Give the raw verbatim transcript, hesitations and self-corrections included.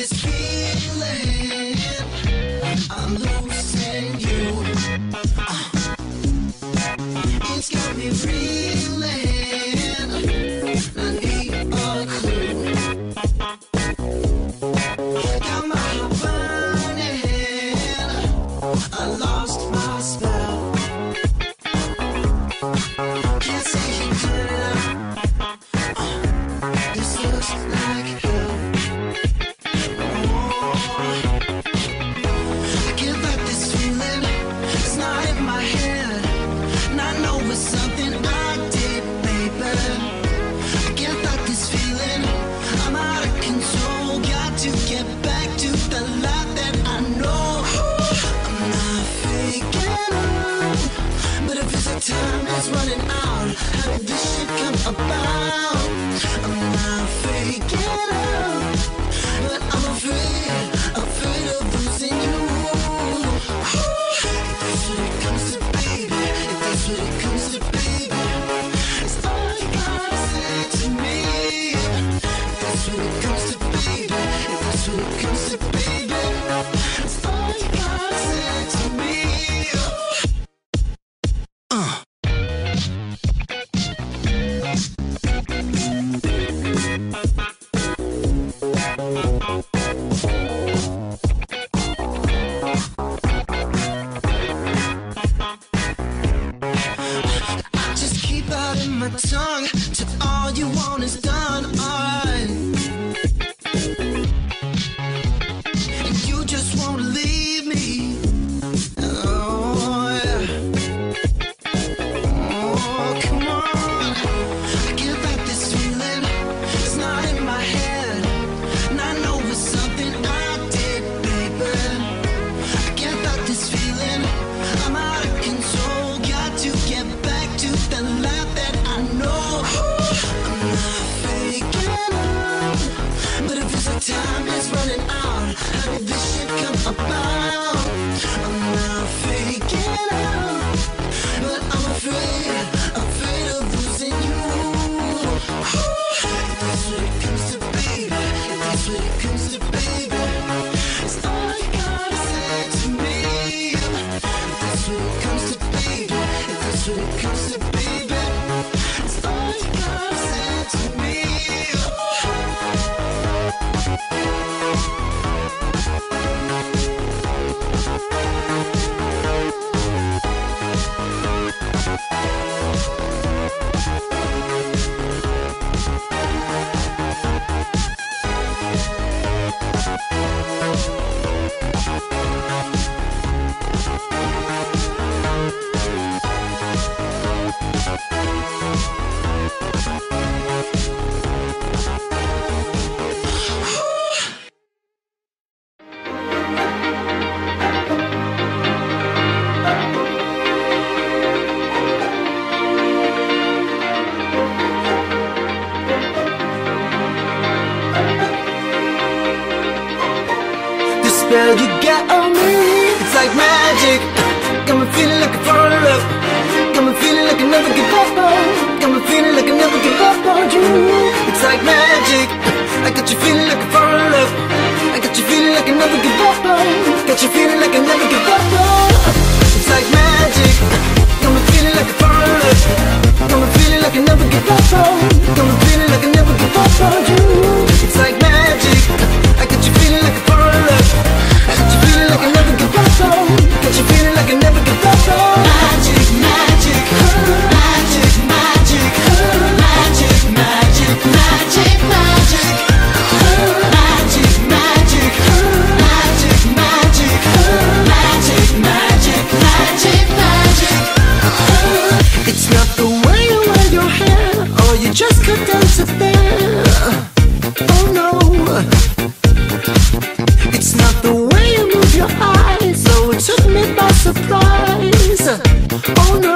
this feeling I'm losing you. Uh, it's got me reeling. I need a clue. Got my heart burning. I lost my spell. Can't say you did it. Uh, this looks like hell. Time is running out. How did this shit come about? I'm not faking out, but I'm afraid, afraid of losing you. If that's what it comes to, baby, if that's what it comes to, baby, it's all you gotta say to me. If that's what it comes to, baby, if that's what it comes to, baby, it's all you gotta say to me. My tongue to all you want is done, alright. And you just won't leave me. Oh, yeah. Oh, come on. I get back this feeling. It's not in my head. And I know it's something I did, baby. I get back this feeling. I'm out of control. Got to get back to the life that time is running out. How did this shit come about? I'm not faking out, but I'm afraid, afraid of losing you. If that's what it comes to, baby, if that's what it comes to, baby, it's all you gotta say to me. If that's what it comes to, baby, if that's what it comes to, baby, it's all you gotta say to me. Girl, you got on me, it's like magic. Got me feeling like a foreigner. Got me feeling like I never give up on. Got me feeling like I never give up on you. It's like magic. I got you feeling like a foreigner. I got you feeling like I never give up on. Got you feeling like I never give up on. It's like magic. Got me feeling like a foreigner. Got me feeling like I never give up on. Got me feeling like I never give up on you. It's like magic. I got you feeling like a foreigner. Like I never get lost, oh. Got you feeling like I never get lost, oh. Magic, magic, magic, magic, magic, magic, magic, magic, magic, magic, magic, magic, magic, magic, magic, magic. It's not the way you wear your hair, or you just cut down to fair. Oh no, it's not the way. Your eyes, so it took me by surprise. Oh no.